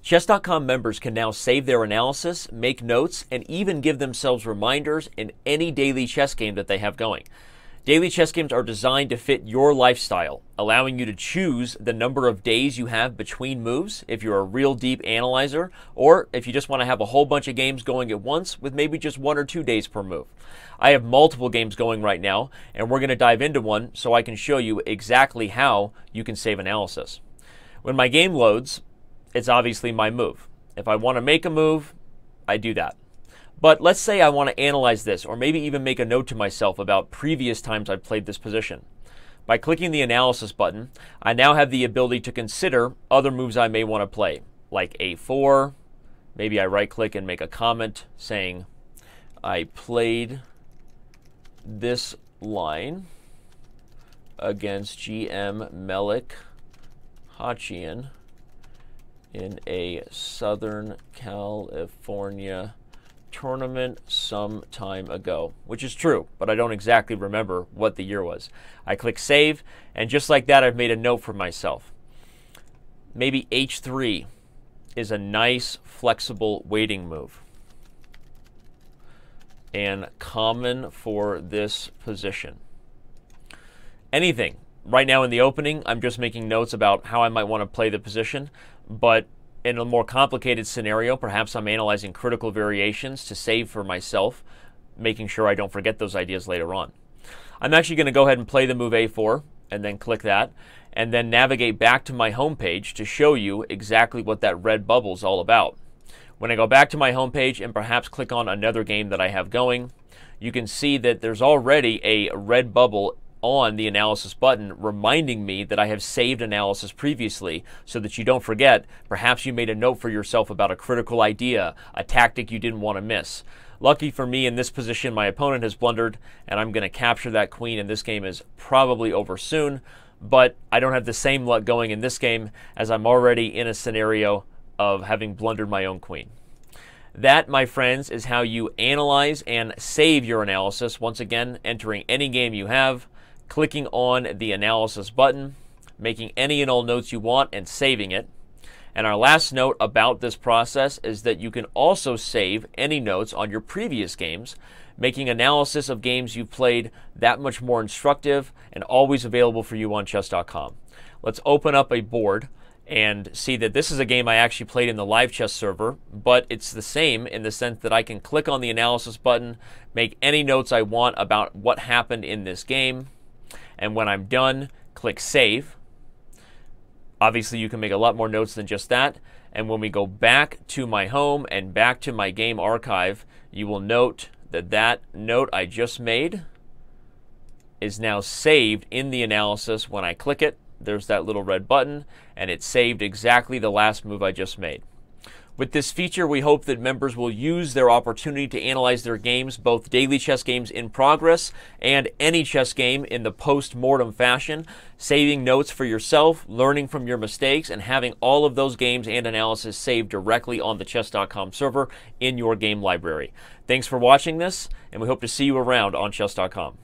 Chess.com members can now save their analysis, make notes, and even give themselves reminders in any daily chess game that they have going. Daily chess games are designed to fit your lifestyle, allowing you to choose the number of days you have between moves if you're a real deep analyzer, or if you just want to have a whole bunch of games going at once with maybe just 1 or 2 days per move. I have multiple games going right now, and we're going to dive into one so I can show you exactly how you can save analysis. When my game loads, it's obviously my move. If I want to make a move, I do that. But let's say I want to analyze this, or maybe even make a note to myself about previous times I've played this position. By clicking the analysis button, I now have the ability to consider other moves I may want to play, like a4. Maybe I right-click and make a comment saying, I played this line against GM Melik Hachian in a Southern California tournament some time ago, which is true, but I don't exactly remember what the year was. I click save, and just like that, I've made a note for myself. Maybe h3 is a nice, flexible waiting move and common for this position. Anything. Right now in the opening, I'm just making notes about how I might want to play the position, but in a more complicated scenario, perhaps I'm analyzing critical variations to save for myself, making sure I don't forget those ideas later on. I'm actually going to go ahead and play the move a4 and then click that, and then navigate back to my home page to show you exactly what that red bubble is all about. When I go back to my home page and perhaps click on another game that I have going, you can see that there's already a red bubble on the analysis button reminding me that I have saved analysis previously, so that you don't forget. Perhaps you made a note for yourself about a critical idea, a tactic you didn't want to miss. Lucky for me, in this position my opponent has blundered, and I'm going to capture that queen, and this game is probably over soon, but I don't have the same luck going in this game, as I'm already in a scenario of having blundered my own queen. That, my friends, is how you analyze and save your analysis. Once again, entering any game you have, clicking on the analysis button, making any and all notes you want, and saving it. And our last note about this process is that you can also save any notes on your previous games, making analysis of games you've played that much more instructive and always available for you on chess.com. Let's open up a board and see that this is a game I actually played in the live chess server, but it's the same in the sense that I can click on the analysis button, make any notes I want about what happened in this game, and when I'm done, click save. Obviously, you can make a lot more notes than just that. And when we go back to my home and back to my game archive, you will note that that note I just made is now saved in the analysis. When I click it, there's that little red button, and it saved exactly the last move I just made. With this feature, we hope that members will use their opportunity to analyze their games, both daily chess games in progress and any chess game, in the post-mortem fashion, saving notes for yourself, learning from your mistakes, and having all of those games and analysis saved directly on the Chess.com server in your game library. Thanks for watching this, and we hope to see you around on Chess.com.